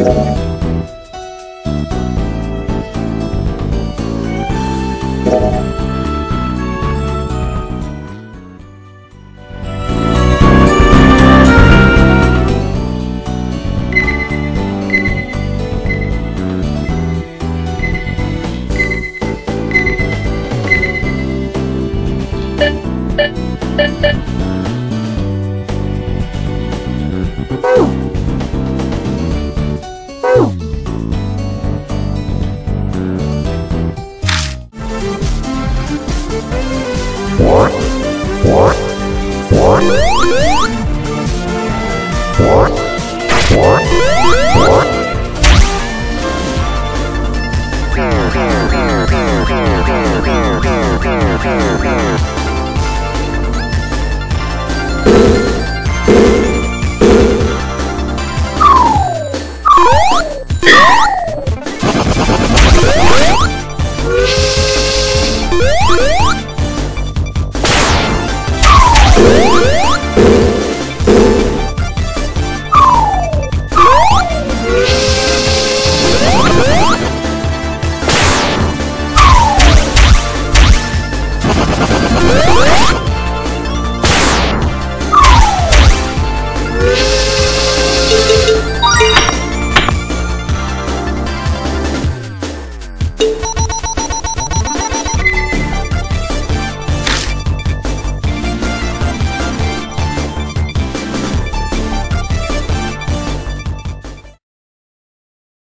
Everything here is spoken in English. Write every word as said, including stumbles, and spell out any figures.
Go, go, go, go, go, go, go, go, go.